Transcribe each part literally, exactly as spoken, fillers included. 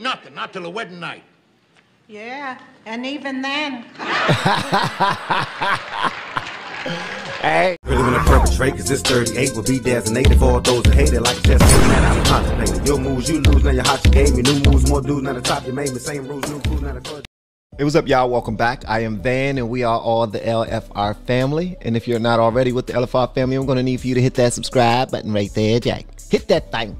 Nothing, not till the wedding night. Yeah, and even then. Hey. Really wanna perpetrate, cause this thirty-eight will be designated for all those that hate it like chess. Man, I'm contemplating your moves, you lose, now your heart you gave me. New moves, more dudes, now the top you made me. Same rules, new crews, now the first. Hey, what's up, y'all? Welcome back. I am Van, and we are all the L F R family. And if you're not already with the L F R family, I'm gonna need for you to hit that subscribe button right there, Jack. Hit that thing.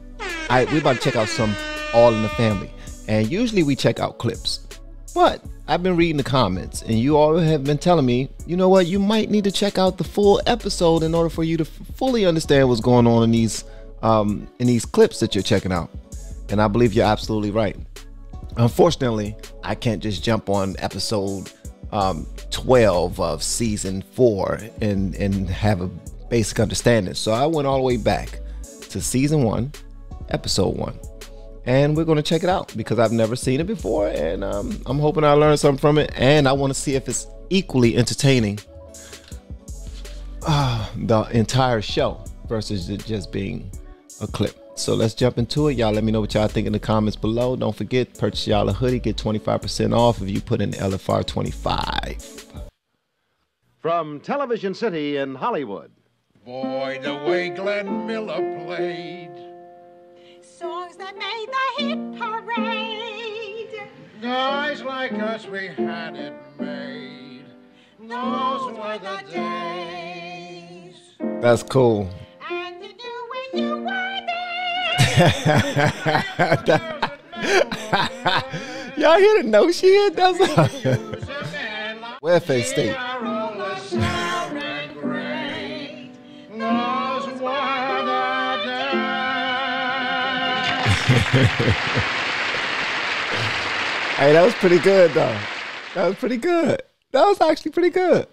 Alright, we're about to check out some All in the Family. And usually we check out clips, but I've been reading the comments and you all have been telling me, you know what, you might need to check out the full episode in order for you to fully understand what's going on in these um, in these clips that you're checking out. And I believe you're absolutely right. Unfortunately, I can't just jump on episode um, twelve of season four and, and have a basic understanding. So I went all the way back to season one, episode one. And we're going to check it out because I've never seen it before, and um, I'm hoping I learn something from it, and I want to see if it's equally entertaining uh, the entire show versus it just being a clip. So let's jump into it. Y'all let me know what y'all think in the comments below. Don't forget, purchase y'all a hoodie, get twenty-five percent off if you put in L F R twenty-five. From Television City in Hollywood. Boy, the way Glenn Miller played songs that made the hit parade. Guys like us, we had it made. Those, Those were the days. That's cool. And you knew when you were there. Y'all hear the no shit? That's a where face state. Hey, that was pretty good though. That was pretty good. That was actually pretty good.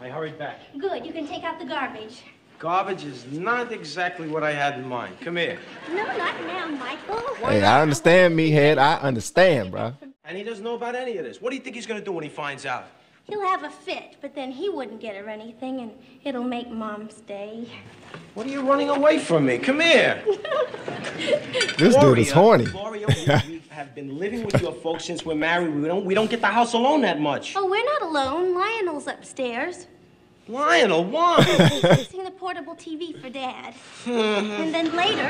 I hurried back. Good, you can take out the garbage. Garbage is not exactly what I had in mind. Come here. No, not now, Michael. Hey, I understand, meathead. I understand, bro. And he doesn't know about any of this. What do you think he's gonna do when he finds out? He'll have a fit, but then he wouldn't get her anything, and it'll make Mom's day. What are you running away from me? Come here. This Gloria, dude is horny. Gloria, we, we have been living with your folks since we're married. We don't, we don't get the house alone that much. Oh, we're not alone. Lionel's upstairs. Lionel, why? He's fixing the portable T V for Dad. And then later,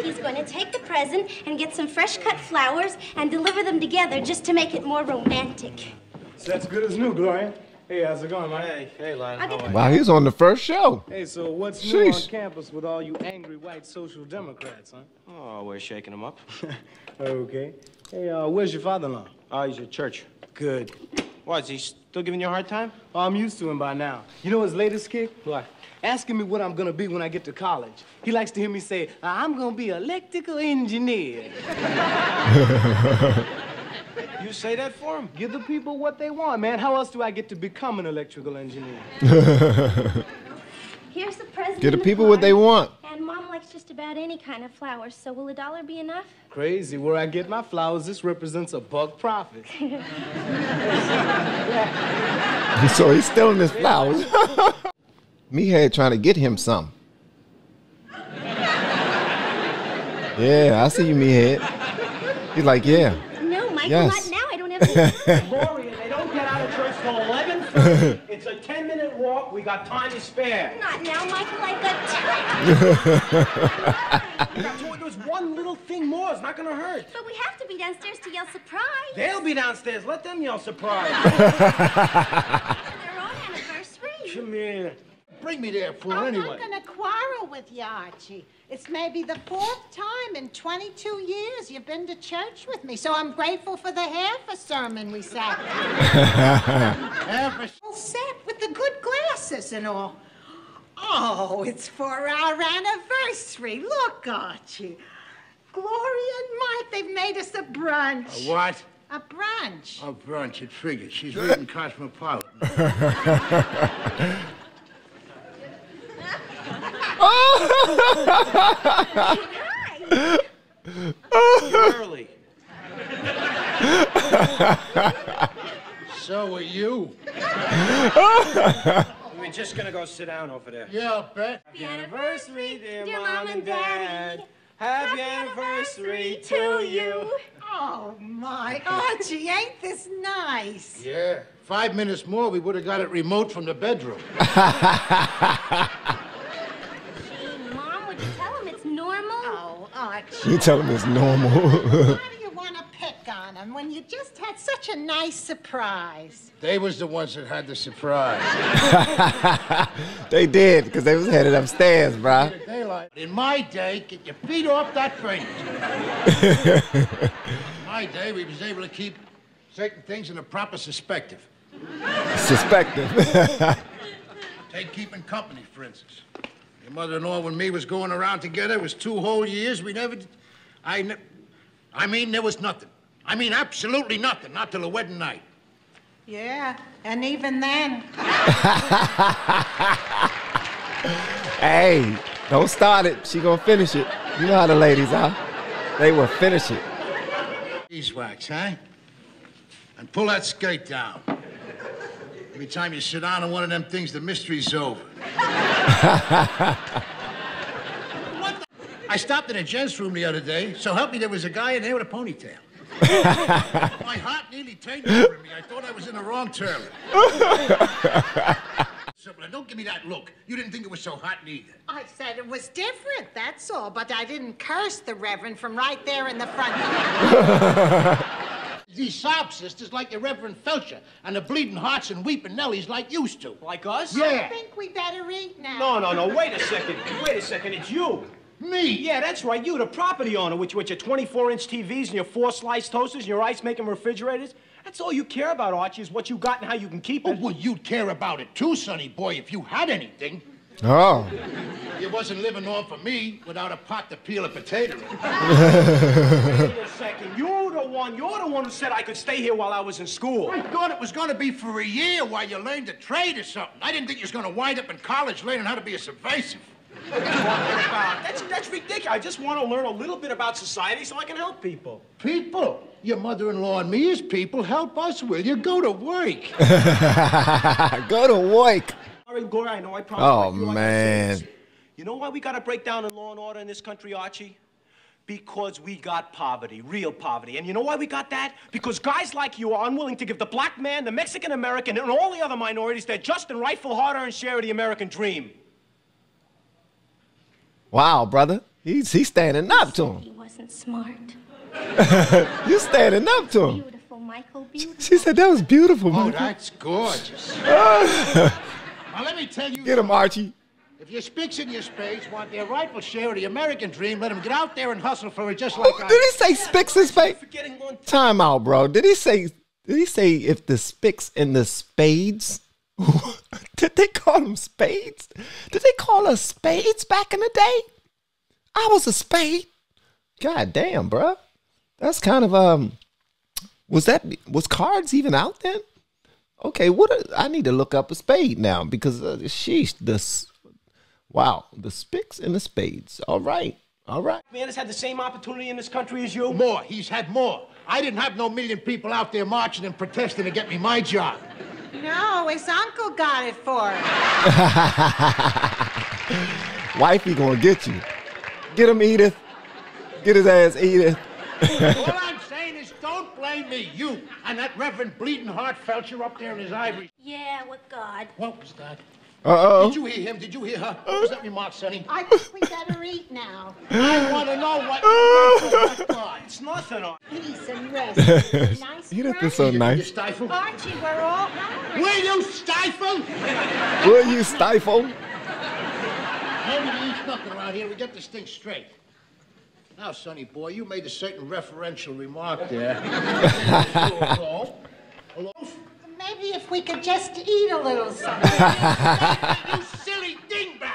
he's going to take the present and get some fresh-cut flowers and deliver them together just to make it more romantic. So that's good as new, Gloria. Hey, how's it going, man? Hey, hey, Lionel. Wow, he's on the first show. Hey, so what's Sheesh. new on campus with all you angry white social democrats, huh? Oh, we're shaking them up. Okay. Hey, uh, where's your father-in-law? Oh, he's at church. Good. What, is he still giving you a hard time? Oh, I'm used to him by now. You know his latest kick? What? Asking me what I'm gonna be when I get to college. He likes to hear me say, I'm gonna be electrical engineer. You say that for them. Give the people what they want, man. How else do I get to become an electrical engineer? Here's the present. Give the people what they want. And Mom likes just about any kind of flowers, so will a dollar be enough? Crazy. Where I get my flowers, this represents a buck profit. So he's stealing his flowers. Mehead trying to get him some. Yeah, I see you, Mehead. He's like, yeah. Yes. Not now. I don't have Gloria, they don't get out of church till eleven thirty. It's a ten minute walk. We got time to spare. Not now, Michael. I got time. There's one little thing more. It's not going to hurt. But we have to be downstairs to yell surprise. They'll be downstairs. Let them yell surprise. Their own anniversary. Come here. Bring me there for I'm anyway. I'm not going to quarrel with you, Archie. It's maybe the fourth time in twenty-two years you've been to church with me, so I'm grateful for the half a sermon we sat. Half a sermon set with the good glasses and all. Oh, it's for our anniversary. Look, Archie. Gloria and Mike, they've made us a brunch. A what? A brunch. A brunch, it figures. She's reading Cosmopolitan. Early. So are you. We're just gonna go sit down over there. Yeah, I'll bet. Happy anniversary, dear, dear Mom and Dad. Dad. Happy anniversary to you. Oh, my. Archie, ain't this nice? Yeah. Five minutes more, we would have got it remote from the bedroom. Gee, Mom, would you tell him it's normal? Oh, Archie. You tell him it's normal. Why do you want to pick on him when you just had such a nice surprise? They was the ones that had the surprise. They did, because they was headed upstairs, bro. In my day, get your feet off that furniture. In my day, we was able to keep certain things in a proper perspective. Suspective. Take keeping company, for instance. Your mother-in-law and me was going around together. It was two whole years. We never... I, ne I mean, there was nothing. I mean, absolutely nothing. Not till the wedding night. Yeah, and even then. Hey, don't start it. She gonna finish it. You know how the ladies are. They will finish it. Beeswax, huh? And pull that skate down. Every time you sit down on one of them things, the mystery's over. What the? I stopped in a gent's room the other day, so help me, there was a guy in there with a ponytail. My heart nearly tainted over me. I thought I was in the wrong toilet. So, don't give me that look. You didn't think it was so hot, neither. I said it was different, that's all, but I didn't curse the Reverend from right there in the front. These sob sisters like the Reverend Felcher and the bleeding hearts and weeping Nellies like used to. Like us? Yeah. I think we better eat now. No, no, no. Wait a second. Wait a second. It's you. Me? Yeah, that's right. You, the property owner, with, with your twenty-four inch T Vs and your four sliced toasters and your ice-making refrigerators. That's all you care about, Archie, is what you got and how you can keep it. Oh, well, you'd care about it too, sonny boy, if you had anything. Oh. You wasn't living on for me without a pot to peel a potato in. Wait a second. You're the one, you're the one who said I could stay here while I was in school. I thought it was going to be for a year while you learned a trade or something. I didn't think you was going to wind up in college learning how to be a subversive. What about? That's, that's ridiculous. I just want to learn a little bit about society so I can help people. People? Your mother-in-law and me is people. Help us, will you? Go to work. Go to work. Sorry, Gloria, I know I promised you. Oh, man. You know why we got to break down in law and order in this country, Archie? Because we got poverty, real poverty. And you know why we got that? Because guys like you are unwilling to give the black man, the Mexican-American, and all the other minorities their just and rightful hard-earned share of the American dream. Wow, brother. He's, he's standing up to him. He wasn't smart. You're standing up to him. Beautiful, Michael, beautiful. She said that was beautiful, Michael. Oh, that's gorgeous. Now, let me tell you... Get him, Archie. If your spics in your space want their rightful share of the American dream, let them get out there and hustle for it just like oh, I... Did he say spics in space? Time out, bro. Did he say... Did he say if the spics in the spades... Did they call them spades? Did they call us spades back in the day? I was a spade. God damn, bro. That's kind of... um. Was that... Was cards even out then? Okay, what a, I need to look up a spade now because uh, sheesh, this wow, the spics and the spades. All right, all right. Man has had the same opportunity in this country as you. More, he's had more. I didn't have no million people out there marching and protesting to get me my job. No, his uncle got it for him. Wifey gonna get you. Get him, Edith. Get his ass, Edith. All I'm saying is don't blame me, you, and that Reverend Bleeding Heart Felcher up there in his ivory. Yeah, with God. What was that? Uh-oh. Did you hear him? Did you hear her? What was that remark, sonny? I think we better eat now. I want to know what you mean. It's nothing on. Peace and rest. Nice. He didn't so nice. You stifle? Archie, we're all hungry. Will you stifle? Will you stifle? Nobody eats nothing around here. We get this thing straight. Now, sonny boy, you made a certain referential remark there. Maybe if we could just eat a little something. You silly dingbat!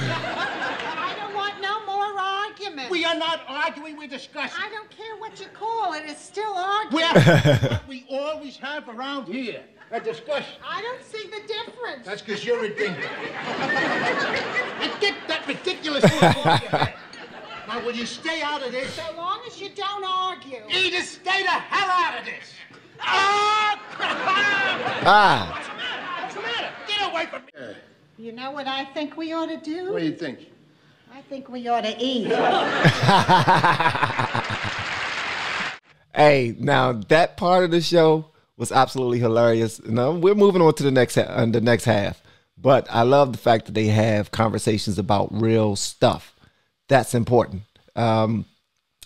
I don't want no more arguments. We are not arguing, we're discussing. I don't care what you call it, it's still argument. Well, what we always have around here, a discussion. I don't see the difference. That's because you're a dingbat. And get that ridiculous one off your head. Now, will you stay out of this? So long as you don't argue. Edith, stay the hell out of this. Oh, crap! Ah. What's the matter? What's the matter? Get away from me. You know what I think we ought to do? What do you think? I I think we ought to eat. Hey, now that part of the show was absolutely hilarious. Now we're moving on to the next uh, the next half, but I love the fact that they have conversations about real stuff. That's important, um,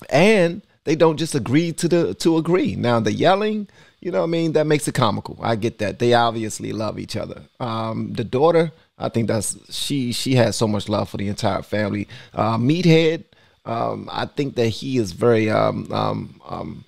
and they don't just agree to the to agree. Now the yelling, you know what I mean, that makes it comical. I get that. They obviously love each other. Um, the daughter, I think that's she. She has so much love for the entire family. Uh, Meathead, um, I think that he is very. Um, um, um,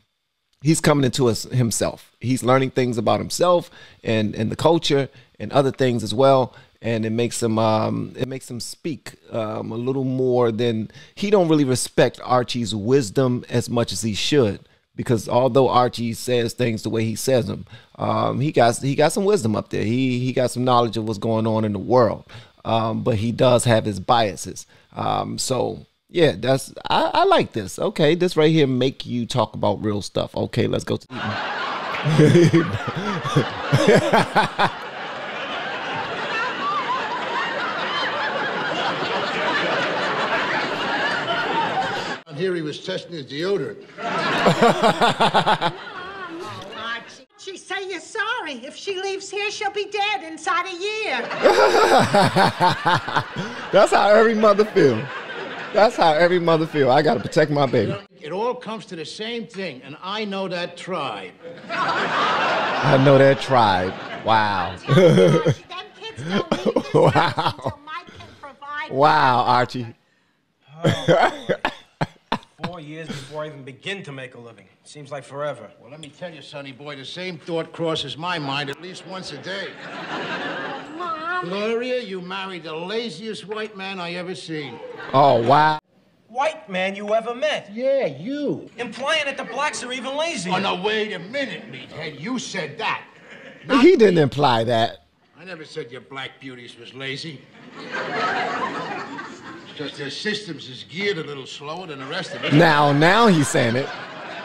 he's coming into us himself. He's learning things about himself and and the culture and other things as well. And it makes him. Um, it makes him speak um, a little more than he don't really respect Archie's wisdom as much as he should. Because although Archie says things the way he says them, um, he got he got some wisdom up there. He he got some knowledge of what's going on in the world, um, but he does have his biases. Um, so yeah, that's I, I like this. Okay, this right here make you talk about real stuff. Okay, let's go to eating. Here he was testing his deodorant. Oh, she say you're sorry. If she leaves here, she'll be dead inside a year. That's how every mother feels. That's how every mother feels. I got to protect my baby. It all comes to the same thing, and I know that tribe. I know that tribe. Wow. Wow. Wow, Archie. Years before I even begin to make a living. Seems like forever. Well, let me tell you, sonny boy, the same thought crosses my mind at least once a day. Mom. Gloria, you married the laziest white man I ever seen. Oh, wow. White man you ever met? Yeah, you. Implying that the blacks are even lazier. Oh, no, wait a minute, meathead. You said that. Not he didn't me. Imply that. I never said your black beauties was lazy. Because their systems is geared a little slower than the rest of it. Now, now he's saying it.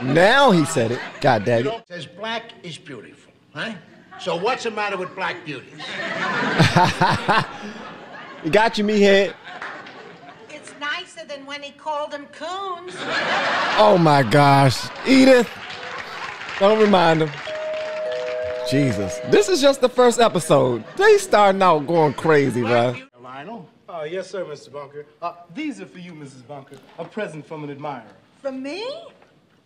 Now he said it. God damn it. You know, it says black is beautiful, huh? So what's the matter with black beauties? You got you, meathead. It's nicer than when he called them coons. Oh, my gosh. Edith, don't remind him. Jesus. This is just the first episode. They starting out going crazy, bro. Lionel? Oh, yes, sir, Mister Bunker. Uh, these are for you, Missus Bunker. A present from an admirer. From me?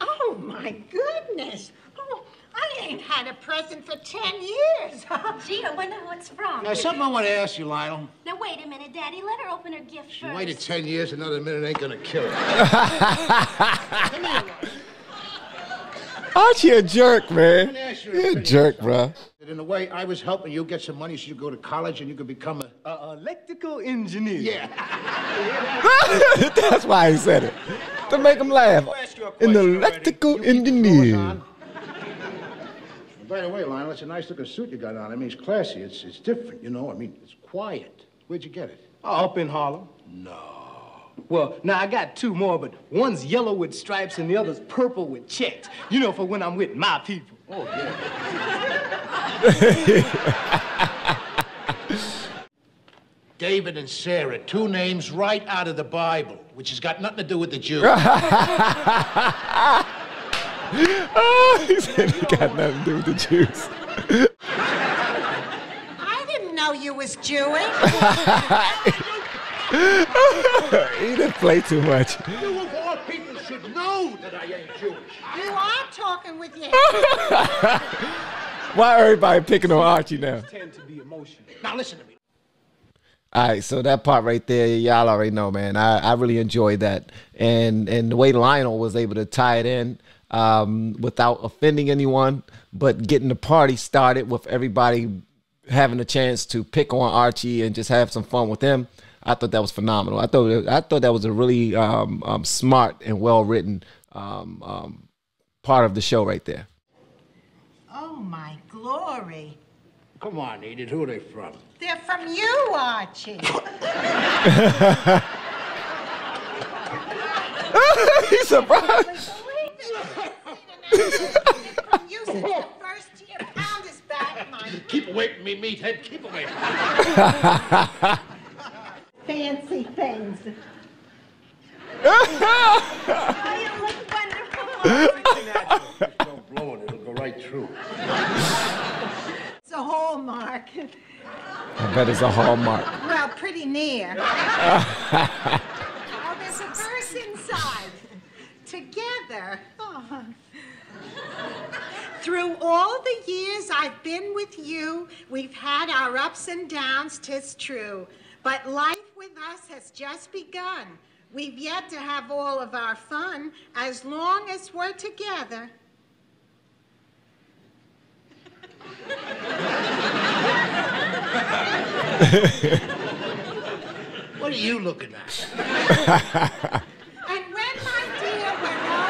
Oh, my goodness. Oh, I ain't had a present for ten years. Gee, I wonder what's from. Now, something I want to ask you, Lionel. Now, wait a minute, Daddy. Let her open her gift she first. She waited ten years. Another minute ain't going to kill her. Come here, Archie a jerk, man. You're a jerk, bro. In a way, I was helping you get some money so you go to college and you could become a... Uh, electrical engineer. Yeah. That's why he said it. To make him laugh. An electrical engineer. By the way, Lionel, it's a nice-looking suit you got on. I mean, it's classy. It's, it's different, you know. I mean, it's quiet. Where'd you get it? Oh, up in Harlem. No. Well, now, I got two more, but one's yellow with stripes and the other's purple with checks. You know, for when I'm with my people. Oh, yeah. David and Sarah, two names right out of the Bible, which has got nothing to do with the Jews. Oh, he said it got nothing to do with the Jews. I didn't know you was Jewish. He didn't play too much. You of all people should know that I ain't Jewish. You are talking with your head. Why are everybody picking on Archie now? Tend to be emotional. Now listen to me. All right, so that part right there, y'all already know, man. I, I really enjoyed that. And and the way Lionel was able to tie it in um, without offending anyone, but getting the party started with everybody having a chance to pick on Archie and just have some fun with him. I thought that was phenomenal. I thought I thought that was a really um, um, smart and well-written um, um, part of the show right there. Oh, my glory. Come on, Edith, who are they from? They're from you, Archie. He's surprised. From you since the first year. Pound is back, my... Keep away from me, meathead. Keep away from me. Fancy things. Oh, you look wonderful. If don't blow it, it'll go right through. It's a hallmark. I bet it's a hallmark. Well, pretty near. Oh, there's a verse inside. Together. Oh. Through all the years I've been with you, we've had our ups and downs, 'tis true. But life with us has just begun. We've yet to have all of our fun as long as we're together. What are you looking at? And when, my dear, we're all...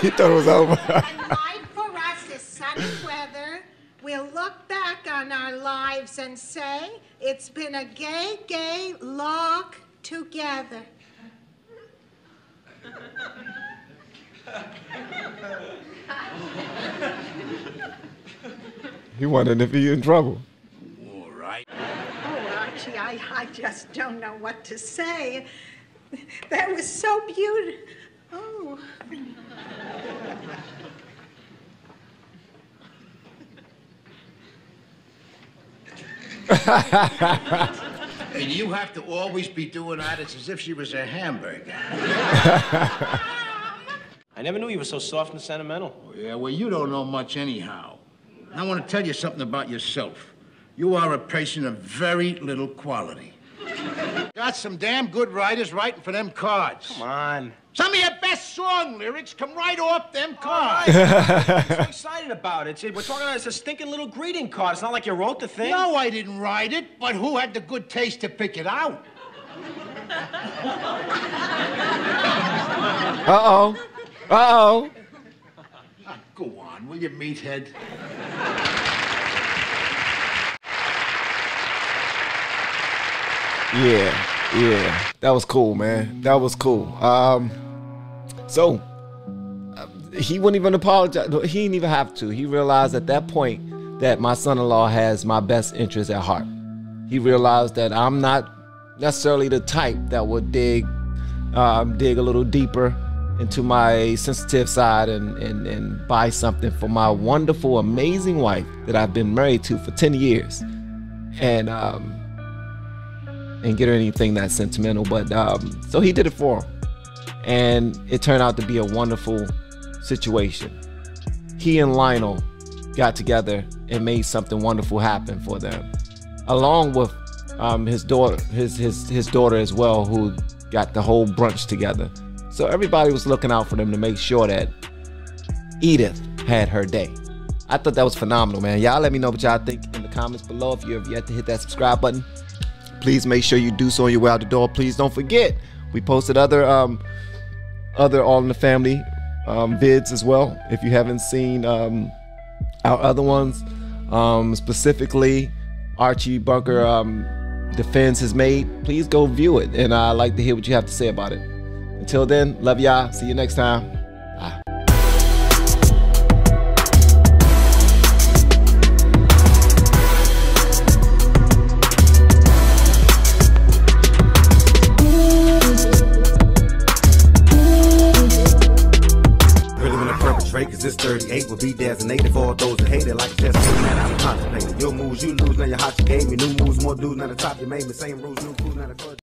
He thought it was over. We'll look back on our lives and say, it's been a gay, gay lark together. He wondered if he in trouble. All right. Oh, Archie, I, I just don't know what to say. That was so beautiful. Oh. And you have to always be doing that. It's as if she was a hamburger. I never knew you were so soft and sentimental. Oh, yeah, well, you don't know much anyhow. I want to tell you something about yourself. You are a person of very little quality. Got some damn good writers writing for them cards. Come on. Some of your best song lyrics come right off them cards. All right. I'm so excited about it. See, we're talking about it's a stinking little greeting card. It's not like you wrote the thing. No, I didn't write it, but who had the good taste to pick it out? Uh-oh. Uh-oh. Oh, go on, will you, meathead? Yeah. Yeah, that was cool, man. That was cool. Um, so uh, he wouldn't even apologize. He didn't even have to. He realized at that point that my son-in-law has my best interest at heart. He realized that I'm not necessarily the type that would dig, um, dig a little deeper into my sensitive side and, and, and buy something for my wonderful, amazing wife that I've been married to for ten years. And, um, and get her anything that's sentimental, but um, so he did it for him, and it turned out to be a wonderful situation. He and Lionel got together and made something wonderful happen for them, along with um, his daughter, his his his daughter as well, who got the whole brunch together. So everybody was looking out for them to make sure that Edith had her day. I thought that was phenomenal, man. Y'all let me know what y'all think in the comments below. If you have yet to hit that subscribe button, please make sure you do so on your way out the door. Please don't forget, we posted other um, other All in the Family um, vids as well. If you haven't seen um, our other ones, um, specifically Archie Bunker um, defends his maid, please go view it, and I'd like to hear what you have to say about it. Until then, love y'all. See you next time. Bye. This thirty-eight will be designated for all those that hate it like a test. Man, I'm contemplating your moves, you lose, now your hot you gave me new moves, more dudes, now the top you made me, same rules, new crews, now the